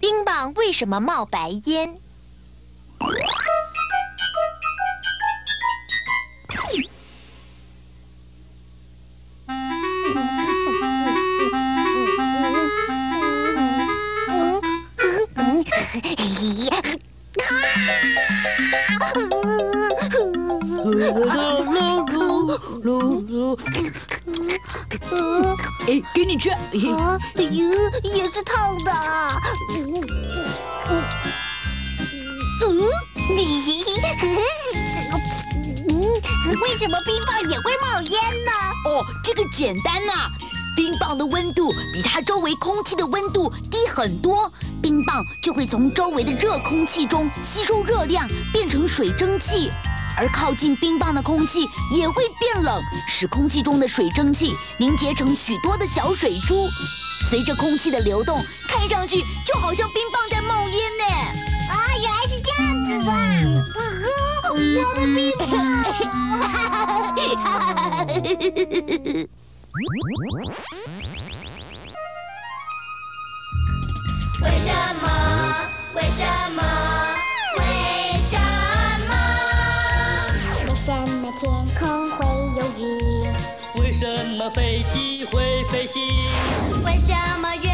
冰棒为什么冒白烟？哎，给你吃！啊，也是烫的。为什么冰棒也会冒烟呢？哦，这个简单呐，冰棒的温度比它周围空气的温度低很多，冰棒就会从周围的热空气中吸收热量，变成水蒸气。 而靠近冰棒的空气也会变冷，使空气中的水蒸气凝结成许多的小水珠。随着空气的流动，看上去就好像冰棒在冒烟呢。啊，原来是这样子的！我的冰棒！为什么？为什么？ 天空会有雨，为什么飞机会飞行？为什么月？